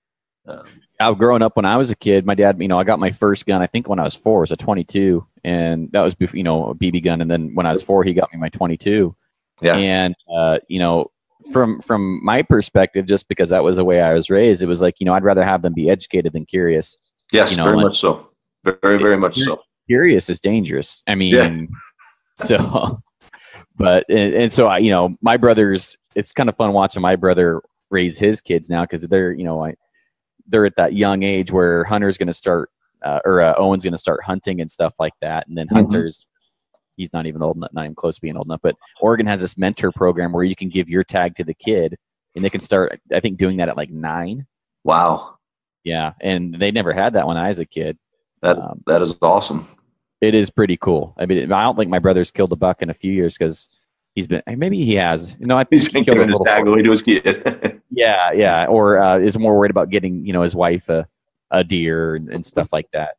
Um, I, growing up when I was a kid, my dad, you know, I got my first gun, I think when I was four, it was a twenty-two, and that was, you know, a B B gun. And then when I was four, he got me my twenty-two. Yeah. And, uh, you know, from, from my perspective, just because that was the way I was raised, it was like, you know, I'd rather have them be educated than curious. Yes, you know, very like, much so. Very, very much so. Curious is dangerous. I mean, yeah. so, but, and, and so I, you know, my brothers, it's kind of fun watching my brother raise his kids now, because they're, you know, I, they're at that young age where Hunter's going to start, uh, or uh, Owen's going to start hunting and stuff like that. And then mm-hmm. Hunter's, he's not even old enough, not even close to being old enough, but Oregon has this mentor program where you can give your tag to the kid and they can start, I think, doing that at like nine. Wow. Yeah. And they never had that when I was a kid. That, um, that is awesome. It is pretty cool. I mean, I don't think my brother's killed a buck in a few years because he's been, maybe he has. No, I think he's he killed a tag away to his kid. Yeah, yeah, or uh, is more worried about getting, you know, his wife a, a deer and, and stuff like that.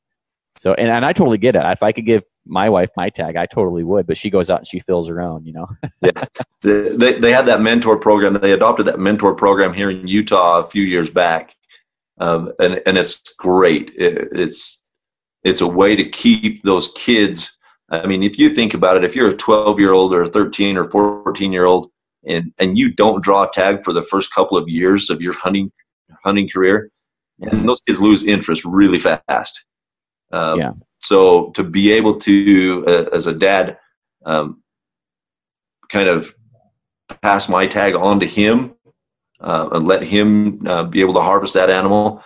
So, and, and I totally get it. If I could give my wife my tag, I totally would, but she goes out and she fills her own, you know. Yeah, they, they had that mentor program. They adopted that mentor program here in Utah a few years back, um, and, and it's great. It, it's, it's a way to keep those kids. I mean, if you think about it, if you're a twelve-year-old or a thirteen or fourteen-year-old, And, and you don't draw a tag for the first couple of years of your hunting hunting career, and those kids lose interest really fast. Um, yeah. So to be able to, uh, as a dad, um, kind of pass my tag on to him uh, and let him uh, be able to harvest that animal,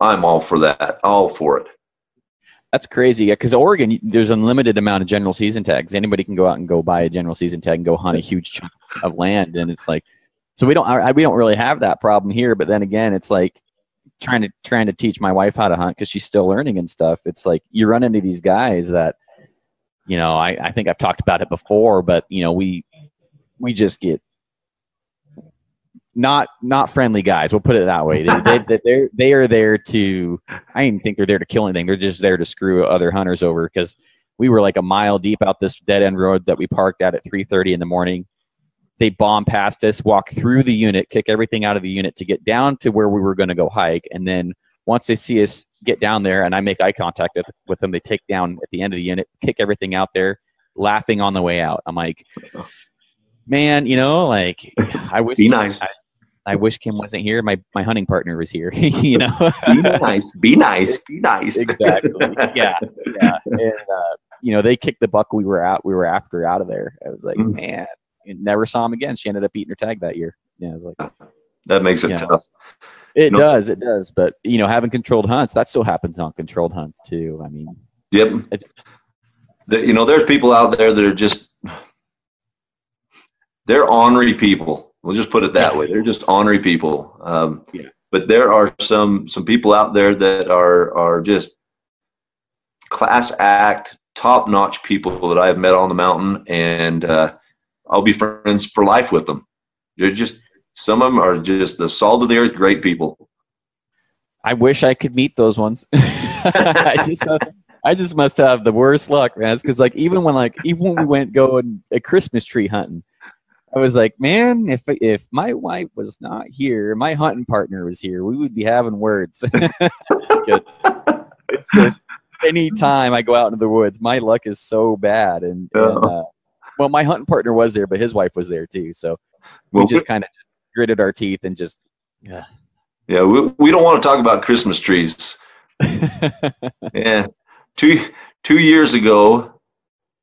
I'm all for that, all for it. That's crazy, yeah. Because Oregon, there's an unlimited amount of general season tags. Anybody can go out and go buy a general season tag and go hunt a huge chunk of land, and it's like, so we don't, I, we don't really have that problem here. But then again, it's like trying to trying to teach my wife how to hunt because she's still learning and stuff. It's like you run into these guys that, you know, I, I think I've talked about it before, but you know, we we just get not not friendly guys, we'll put it that way. They, they, they're, they are there to, I didn't think they're there to kill anything. They're just there to screw other hunters over, because we were like a mile deep out this dead-end road that we parked at at three thirty in the morning. They bomb past us, walk through the unit, kick everything out of the unit to get down to where we were going to go hike. And then once they see us get down there and I make eye contact with them, they take down at the end of the unit, kick everything out there, laughing on the way out. I'm like, man, you know, like, I wish... Be nice. I, I wish Kim wasn't here. My my hunting partner was here. You know, be nice, be nice, be nice. Exactly. Yeah, yeah. And uh, you know, they kicked the buck we were out we were after out of there. I was like, mm. man, I never saw him again. She ended up eating her tag that year. Yeah, I was like, that makes it know. tough. It no. does, it does. But you know, having controlled hunts, that still happens on controlled hunts too. I mean, yep. It's, the, you know, there's people out there that are just they're ornery people. We'll just put it that way. They're just ornery people. Um, yeah. But there are some some people out there that are are just class act, top notch people that I have met on the mountain, and uh, I'll be friends for life with them. They're just, some of them are just the salt of the earth, great people. I wish I could meet those ones. I just have, I just must have the worst luck, man. It's because like even when like even when we went going a Christmas tree hunting. I was like, man, if if my wife was not here, my hunting partner was here, we would be having words. It's just any time I go out into the woods, my luck is so bad. And, oh. and uh, well, my hunting partner was there, but his wife was there too. So we well, just kind of gritted our teeth and just, yeah. Yeah, we, we don't want to talk about Christmas trees. Yeah, two two years ago,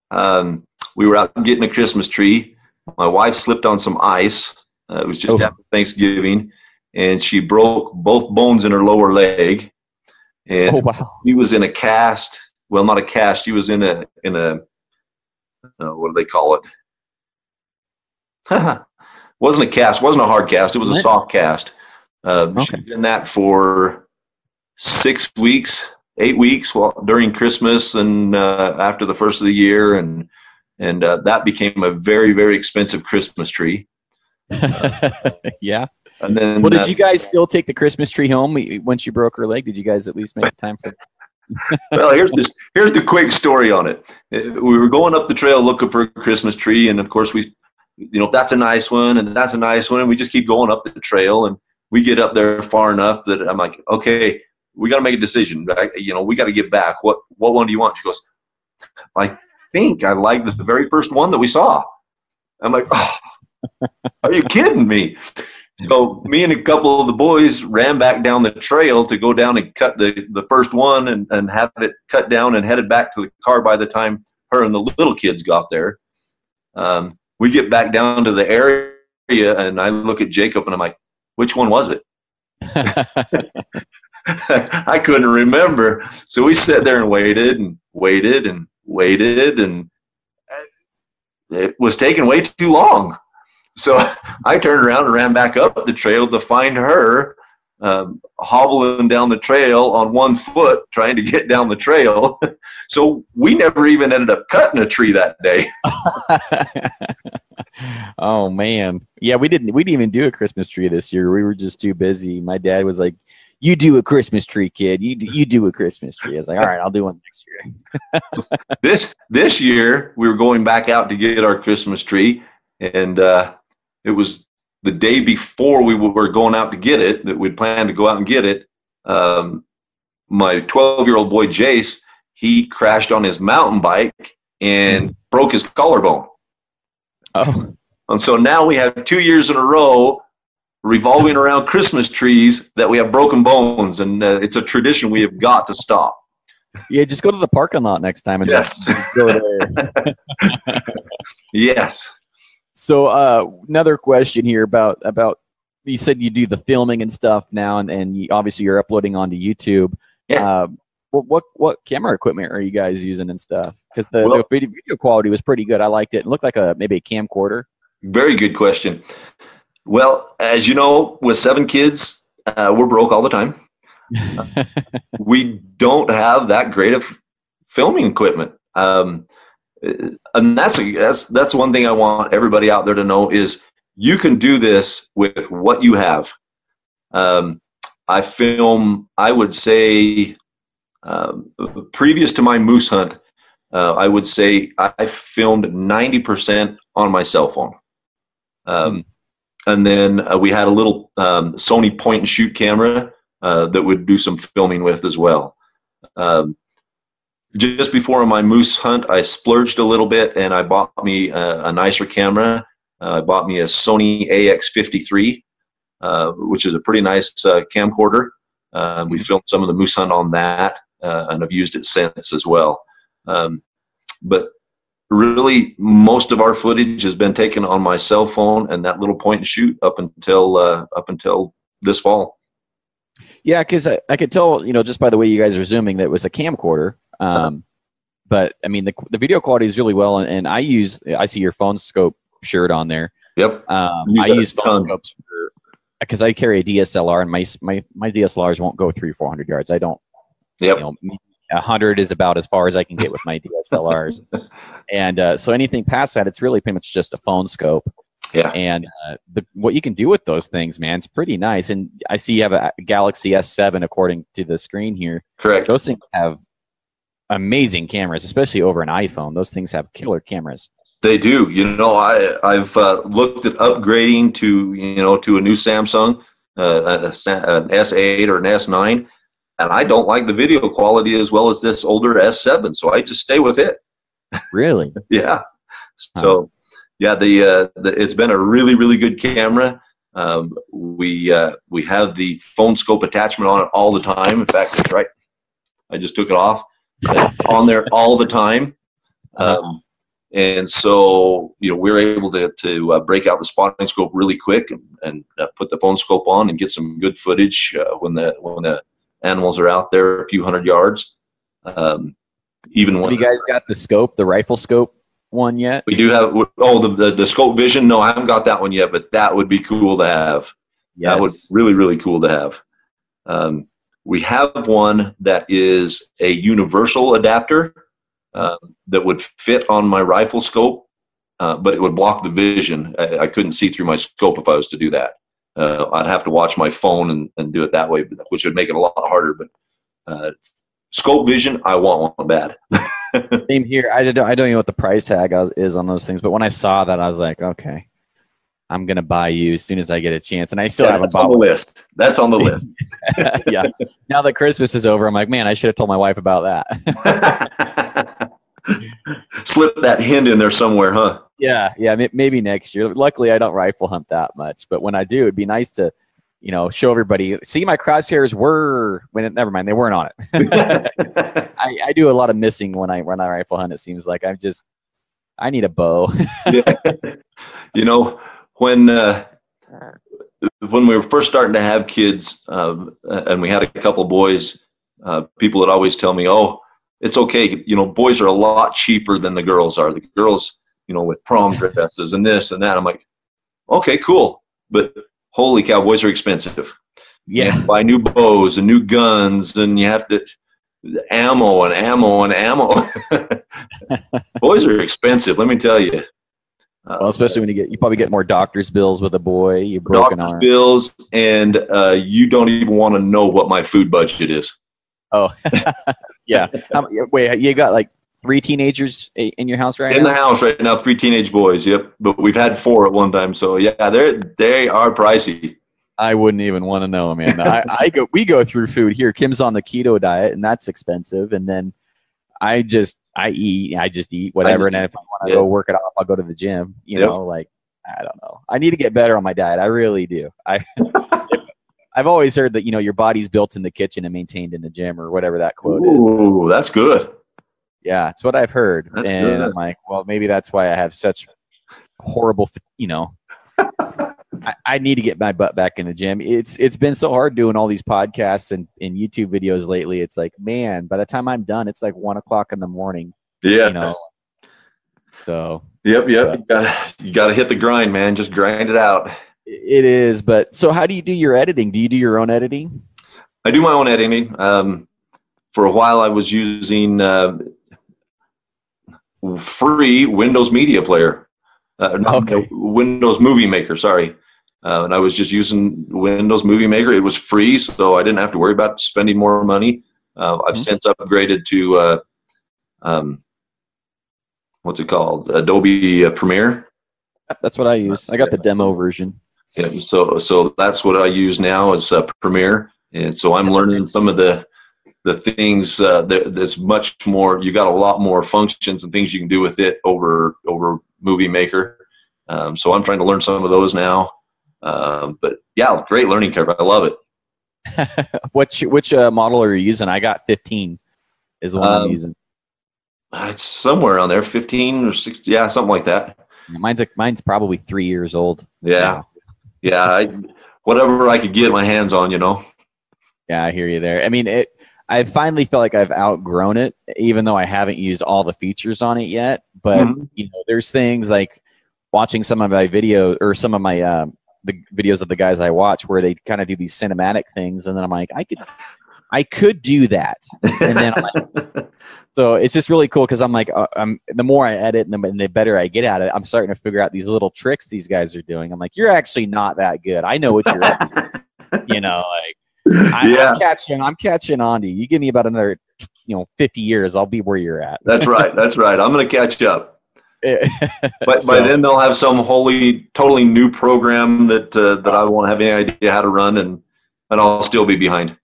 um, we were out getting a Christmas tree. My wife slipped on some ice. Uh, it was just oh. after Thanksgiving, and she broke both bones in her lower leg. And oh, wow. she was in a cast. Well, not a cast. She was in a in a uh, what do they call it? Wasn't a cast. Wasn't a hard cast. It was a soft cast. Uh, okay. She was in that for six weeks, eight weeks, well, during Christmas and uh, after the first of the year, and. And uh, that became a very, very expensive Christmas tree. Uh, yeah. And then well, did that, you guys still take the Christmas tree home once you broke her leg? Did you guys at least make time for it? Well, here's this, here's the quick story on it. We were going up the trail looking for a Christmas tree, and of course we, you know, that's a nice one, and that's a nice one, and we just keep going up the trail, and we get up there far enough that I'm like, okay, we got to make a decision. I, you know, we got to get back. What what one do you want? She goes, I think I like the very first one that we saw. I'm like, oh, are you kidding me? So me and a couple of the boys ran back down the trail to go down and cut the, the first one and, and have it cut down and headed back to the car by the time her and the little kids got there. Um, we get back down to the area, and I look at Jacob, and I'm like, which one was it? I couldn't remember. So we sat there and waited and waited and waited, and it was taking way too long. So I turned around and ran back up the trail to find her, um, hobbling down the trail on one foot, trying to get down the trail. So we never even ended up cutting a tree that day. Oh man, yeah, we didn't. We didn't even do a Christmas tree this year. We were just too busy. My dad was like, "You do a Christmas tree, kid. You do, you do a Christmas tree." I was like, "All right, I'll do one next year." this this year, we were going back out to get our Christmas tree, and uh, it was the day before we were going out to get it that we'd planned to go out and get it. Um, my twelve-year-old boy Jace, he crashed on his mountain bike and broke his collarbone. Oh. And so now we have two years in a row revolving around Christmas trees that we have broken bones, and uh, it's a tradition we have got to stop. Yeah, just go to the parking lot next time. And yes. Just go there. Yes. So uh, another question here about, about you said you do the filming and stuff now, and, and you, obviously you're uploading onto YouTube. Yeah. Uh, What, what what camera equipment are you guys using and stuff? Because the, well, the video quality was pretty good. I liked it. It looked like a maybe a camcorder. Very good question. Well, as you know, with seven kids, uh, we're broke all the time. Uh, we don't have that great of filming equipment, um, and that's a, that's that's one thing I want everybody out there to know is you can do this with what you have. Um, I film, I would say. Um, previous to my moose hunt, uh, I would say I filmed ninety percent on my cell phone. Um, and then uh, we had a little um, Sony point and shoot camera uh, that would do some filming with as well. Um, just before my moose hunt, I splurged a little bit and I bought me a, a nicer camera. Uh, I bought me a Sony A X fifty-three, uh, which is a pretty nice uh, camcorder. Um, we filmed some of the moose hunt on that. Uh, and I've used it since as well. Um, but really, most of our footage has been taken on my cell phone and that little point and shoot up until uh, up until this fall. Yeah, because I, I could tell, you know, just by the way you guys are zooming, that it was a camcorder. Um, but I mean, the the video quality is really well, and, and I use I see your phone scope shirt on there. Yep. Um, use I use phone ton. scopes for, because I carry a D S L R and my my my D S L Rs won't go three four hundred yards. I don't. Yep. You know, one hundred is about as far as I can get with my D S L Rs. And uh, so anything past that, it's really pretty much just a phone scope. Yeah. And uh, the, what you can do with those things, man, it's pretty nice. And I see you have a Galaxy S seven, according to the screen here. Correct. Those things have amazing cameras, especially over an iPhone. Those things have killer cameras. They do. You know, I, I've uh, looked at upgrading to, you know, to a new Samsung, uh, an S eight or an S nine. And I don't like the video quality as well as this older S seven, so I just stay with it. Really? Yeah. So, yeah, the, uh, the it's been a really, really good camera. Um, we uh, we have the phone scope attachment on it all the time. In fact, that's right. I just took it off. It's on there all the time. Um, and so, you know, we're able to, to uh, break out the spotting scope really quick and, and uh, put the phone scope on and get some good footage uh, when the when the animals are out there a few hundred yards. Um, even have when you guys got the scope, the rifle scope one yet? We do have. Oh, the, the the scope vision. No, I haven't got that one yet, but that would be cool to have. Yes. That would really really cool to have. Um, we have one that is a universal adapter, uh, that would fit on my rifle scope, uh, but it would block the vision. I, I couldn't see through my scope if I was to do that. Uh, I'd have to watch my phone and, and do it that way, which would make it a lot harder. But uh, scope vision, I want one bad. Same here. I don't, I don't know what the price tag is on those things, but when I saw that, I was like, okay, I'm going to buy you as soon as I get a chance. And I still yeah, haven't bought on the list. That's on the list. Yeah. Now that Christmas is over, I'm like, man, I should have told my wife about that. Slip that hint in there somewhere, huh? Yeah. Yeah. Maybe next year. Luckily, I don't rifle hunt that much, but when I do, it'd be nice to, you know, show everybody, see, my crosshairs were, when it, never mind, they weren't on it. I, I do a lot of missing when I, when I rifle hunt. It seems like I'm just, I need a bow. Yeah. You know, when, uh, when we were first starting to have kids, um, and we had a couple boys, uh, people would always tell me, oh, it's okay. You know, boys are a lot cheaper than the girls are. The girls, you know, with prom dresses and this and that. I'm like, okay, cool. But holy cow, boys are expensive. Yeah. You have to buy new bows and new guns, and you have to ammo and ammo and ammo. Boys are expensive, let me tell you. Well, especially when you get, you probably get more doctor's bills with a boy. You broken doctor's arm. bills, and uh, you don't even want to know what my food budget is. Oh, yeah. Um, wait, you got like three teenagers in your house right in now? In the house right now, three teenage boys. Yep, but we've had four at one time, so yeah, they're they are pricey. I wouldn't even want to know, man. I, I go, we go through food here. Kim's on the keto diet, and that's expensive. And then I just, I eat, I just eat whatever. Just, and if I want to yeah. go work it off, I'll go to the gym. You yep. know, like, I don't know. I need to get better on my diet. I really do. I, I've always heard that, you know, your body's built in the kitchen and maintained in the gym, or whatever that quote Ooh, is. That's good. Yeah, it's what I've heard. That's and good. I'm like, well, maybe that's why I have such horrible, you know, I, I need to get my butt back in the gym. It's it's been so hard doing all these podcasts and, and YouTube videos lately. It's like, man, by the time I'm done, it's like one o'clock in the morning. Yeah. You know? So. Yep, yep. So. You gotta, you gotta hit the grind, man. Just grind it out. It is, but so how do you do your editing? Do you do your own editing? I do my own editing. Um, for a while, I was using uh, free Windows Media Player. Uh, okay. Windows Movie Maker, sorry. Uh, and I was just using Windows Movie Maker. It was free, so I didn't have to worry about spending more money. Uh, I've mm-hmm. since upgraded to, uh, um, what's it called, Adobe uh, Premiere. That's what I use. I got the demo version. Yeah, so, so that's what I use now is uh, Premiere. And so I'm learning some of the, the things uh, that, that's much more, you got a lot more functions and things you can do with it over over Movie Maker. Um, so I'm trying to learn some of those now. Um, but yeah, great learning curve. I love it. Which which uh, model are you using? I got fifteen is the one um, I'm using. It's somewhere on there, fifteen or sixty, yeah, something like that. Mine's a, mine's probably three years old. Yeah, yeah. I, whatever I could get my hands on, you know. Yeah, I hear you there. I mean, it. I finally feel like I've outgrown it, even though I haven't used all the features on it yet. But mm-hmm. you know, there's things like watching some of my video or some of my um, the videos of the guys I watch where they kind of do these cinematic things, and then I'm like, I could, I could do that. And then I'm like, so it's just really cool because I'm like, uh, I'm the more I edit and the, and the better I get at it, I'm starting to figure out these little tricks these guys are doing. I'm like, you're actually not that good. I know what you're up to. You know, like. I, yeah. I'm catching. I'm catching on to you. You give me about another, you know, fifty years, I'll be where you're at. That's right. That's right. I'm gonna catch up. But so, by then they'll have some wholly, totally new program that uh, that I won't have any idea how to run, and and I'll still be behind.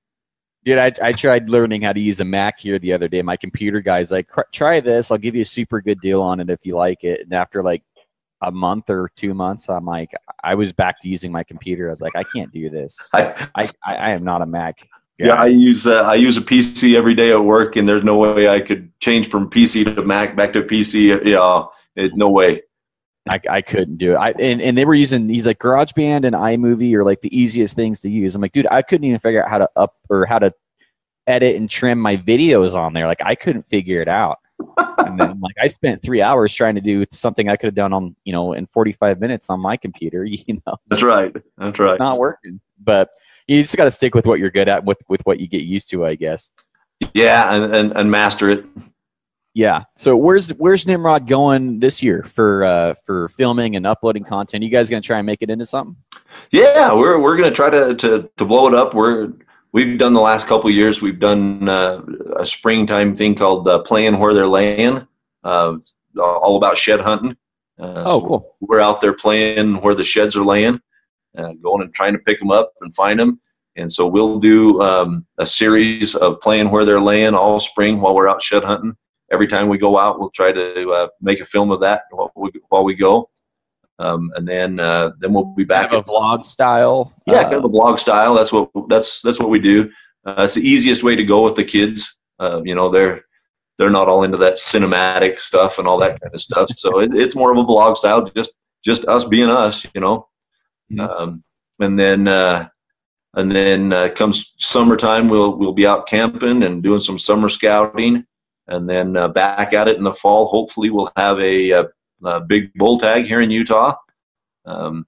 Dude, I I tried learning how to use a Mac here the other day. My computer guy's like, try this. I'll give you a super good deal on it if you like it. And after like a month or two months, I'm like, I was back to using my computer. I was like, I can't do this. I I, I am not a Mac guy. Yeah, I use uh, I use a P C every day at work, and there's no way I could change from P C to Mac back to P C. Yeah, it, no way. I I couldn't do it. I and, and they were using these like GarageBand and iMovie are like the easiest things to use. I'm like, dude, I couldn't even figure out how to up or how to edit and trim my videos on there. Like I couldn't figure it out. And then, like, I spent three hours trying to do something I could have done on, you know, in forty-five minutes on my computer. You know, that's right. That's right. It's not working. But you just got to stick with what you're good at, with with what you get used to, I guess. Yeah, and and, and master it. Yeah. So where's where's Nimrod going this year for uh, for filming and uploading content? You guys gonna try and make it into something? Yeah, we're we're gonna try to to, to blow it up. We're we've done the last couple of years. We've done uh, a springtime thing called uh, Playing Where They're Laying. Uh, it's all about shed hunting. Uh, oh, so cool. We're out there playing where the sheds are laying, uh, going and trying to pick them up and find them. And so we'll do um, a series of Playing Where They're Laying all spring while we're out shed hunting. Every time we go out, we'll try to uh, make a film of that while we, while we go, um, and then uh, then we'll be back. Kind of a vlog style. Yeah, uh, kind of a vlog style. That's what that's that's what we do. Uh, it's the easiest way to go with the kids. Uh, you know, they're they're not all into that cinematic stuff and all that kind of stuff. So it, it's more of a vlog style, just just us being us. You know, mm-hmm. um, and then uh, and then uh, comes summertime, we'll we'll be out camping and doing some summer scouting. And then uh, back at it in the fall. Hopefully, we'll have a, a, a big bull tag here in Utah. Um,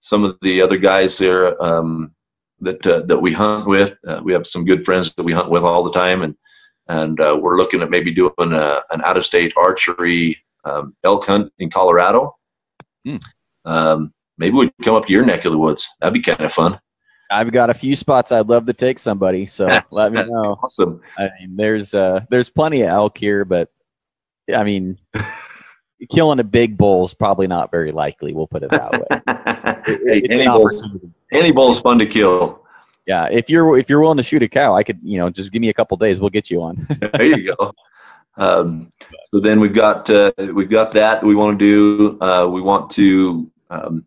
some of the other guys there um, that uh, that we hunt with, uh, we have some good friends that we hunt with all the time, and and uh, we're looking at maybe doing a, an out-of-state archery um, elk hunt in Colorado. Mm. Um, maybe we'd come up to your neck of the woods. That'd be kind of fun. I've got a few spots I'd love to take somebody, so let me know. Awesome. I mean, there's uh, there's plenty of elk here, but I mean, killing a big bull is probably not very likely. We'll put it that way. It, hey, any bull's, any bull's fun to kill. Yeah, if you're if you're willing to shoot a cow, I could, you know, just give me a couple days, we'll get you on. There you go. Um, so then we've got uh, we've got that we want to do. Uh, we want to. Um,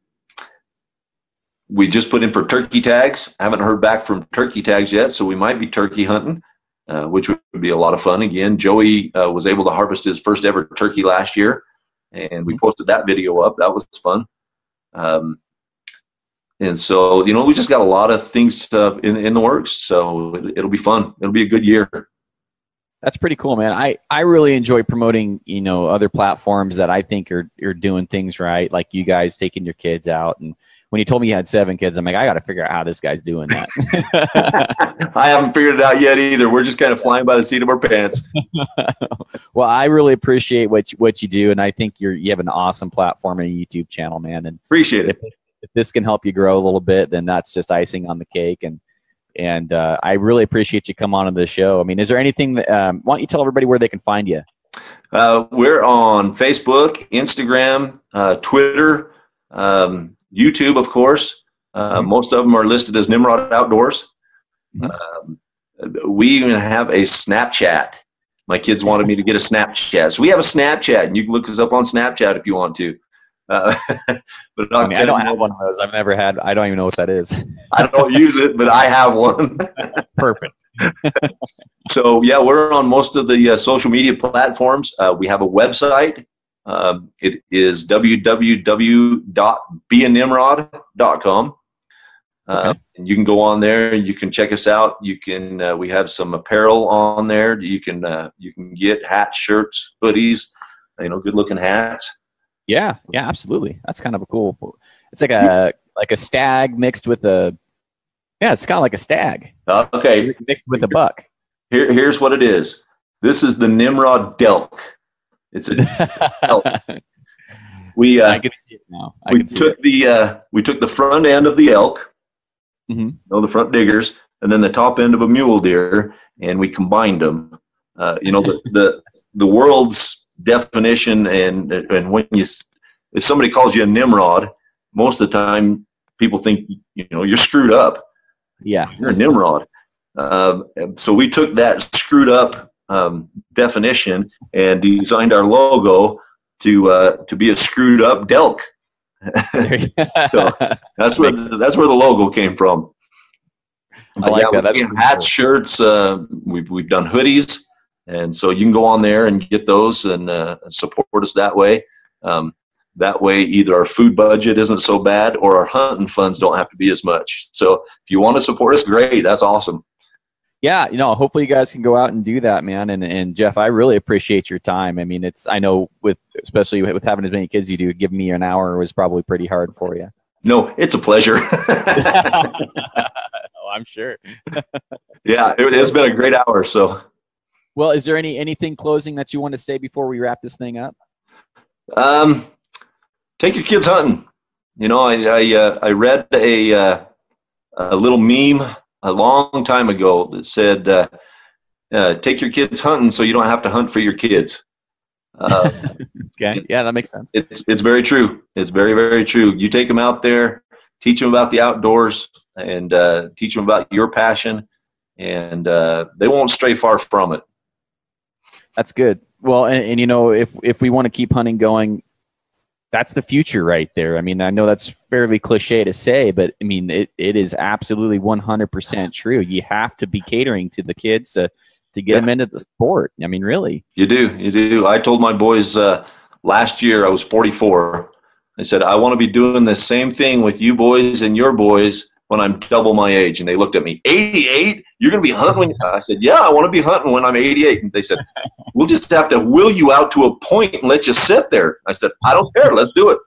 We just put in for turkey tags. I haven't heard back from turkey tags yet, so we might be turkey hunting, uh, which would be a lot of fun. Again, Joey uh, was able to harvest his first ever turkey last year, and we posted that video up. That was fun. Um, and so, you know, we just got a lot of things to, in, in the works, so it, it'll be fun. It'll be a good year. That's pretty cool, man. I, I really enjoy promoting, you know, other platforms that I think are, are doing things right, like you guys taking your kids out and when you told me you had seven kids, I'm like, I got to figure out how this guy's doing that. I haven't figured it out yet either. We're just kind of flying by the seat of our pants. Well, I really appreciate what you, what you do, and I think you're you have an awesome platform and a YouTube channel, man. And appreciate it. If, if this can help you grow a little bit, then that's just icing on the cake. And and uh, I really appreciate you come on to the show. I mean, is there anything that um, why don't you tell everybody where they can find you? Uh, we're on Facebook, Instagram, uh, Twitter. Um, YouTube, of course. Uh, mm-hmm. Most of them are listed as Nimrod Outdoors. Mm-hmm. Um, we even have a Snapchat. My kids wanted me to get a Snapchat. So we have a Snapchat, and you can look us up on Snapchat if you want to. Uh, but I, mean, I don't have one of those. I've never had. I don't even know what that is. I don't use it, but I have one. Perfect. So, yeah, we're on most of the uh, social media platforms. Uh, we have a website. Um, it is w w w dot be a nimrod dot com. Uh, okay. And you can go on there and you can check us out. You can, uh, we have some apparel on there. You can, uh, you can get hats, shirts, hoodies, you know, good looking hats. Yeah. Yeah, absolutely. That's kind of a cool, it's like a, like a stag mixed with a, yeah, it's kind of like a stag. Uh, okay. Mixed with a buck. Here, here's what it is. This is the Nimrod Delk. It's a we uh, I can see it now. I we took it. the uh, we took the front end of the elk, mm-hmm. you know, the front diggers, and then the top end of a mule deer, and we combined them. Uh, you know, the, the the world's definition, and and when you if somebody calls you a Nimrod, most of the time people think you know you're screwed up. Yeah, you're a Nimrod. Uh, so we took that screwed up Um, definition and designed our logo to uh, to be a screwed up Delk. So that's where the, that's where the logo came from. I like yeah, that. We have hats, cool. shirts. Uh, we've we've done hoodies, and so you can go on there and get those and uh, support us that way. Um, that way, either our food budget isn't so bad, or our hunting funds don't have to be as much. So if you want to support us, great. That's awesome. Yeah, you know, hopefully you guys can go out and do that, man. And and Jeff, I really appreciate your time. I mean, it's I know with especially with having as many kids as you do, giving me an hour was probably pretty hard for you. No, it's a pleasure. Oh, I'm sure. Yeah, it, it's been a great hour. So Well, is there any anything closing that you want to say before we wrap this thing up? Um, take your kids hunting. You know, I I, uh, I read a uh, a little meme a long time ago that said, uh, uh, "Take your kids hunting, so you don't have to hunt for your kids." Uh, okay, yeah, that makes sense. It, it's very true. It's very very true. You take them out there, teach them about the outdoors, and uh, teach them about your passion, and uh, they won't stray far from it. That's good. Well, and, and you know, if if we want to keep hunting going, that's the future right there. I mean, I know that's fairly cliche to say, but I mean, it, it is absolutely one hundred percent true. You have to be catering to the kids to, to get yeah. them into the sport. I mean, really. You do. You do. I told my boys uh, last year, I was forty-four. I said, I want to be doing the same thing with you boys and your boys when I'm double my age. And they looked at me, eighty-eight? You're going to be hunting? When I said, yeah, I want to be hunting when I'm eighty-eight. And they said, we'll just have to will you out to a point and let you sit there. I said, I don't care. Let's do it.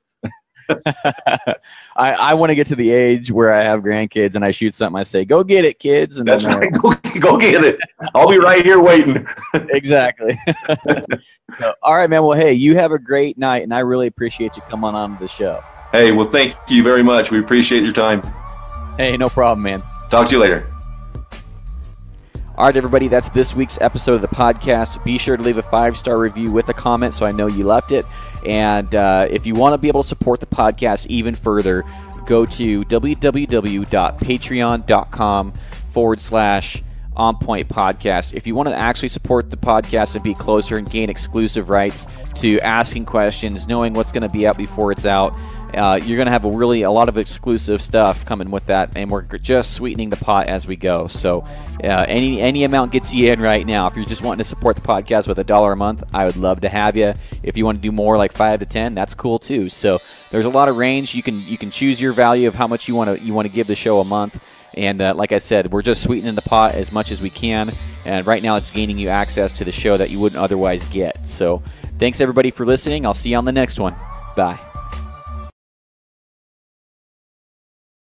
I, I want to get to the age where I have grandkids and I shoot something. I say, go get it, kids. And that's right. go, go get it. I'll be right here waiting. Exactly. So, all right, man. Well, hey, you have a great night, and I really appreciate you coming on the show. Hey, well, thank you very much. We appreciate your time. Hey, no problem, man. Talk to you later. All right, everybody, that's this week's episode of the podcast. Be sure to leave a five-star review with a comment so I know you left it. And uh, if you want to be able to support the podcast even further, go to www.patreon.com forward slash On Point Podcast. If you want to actually support the podcast and be closer and gain exclusive rights to asking questions, knowing what's going to be out before it's out, Uh, you're going to have a really a lot of exclusive stuff coming with that, and we're just sweetening the pot as we go. So uh, any any amount gets you in right now. If you're just wanting to support the podcast with a dollar a month, I would love to have you. If you want to do more, like five to ten, that's cool too. So there's a lot of range. You can you can choose your value of how much you want to you want to give the show a month. And uh, like I said, we're just sweetening the pot as much as we can. And right now, it's gaining you access to the show that you wouldn't otherwise get. So thanks everybody for listening. I'll see you on the next one. Bye.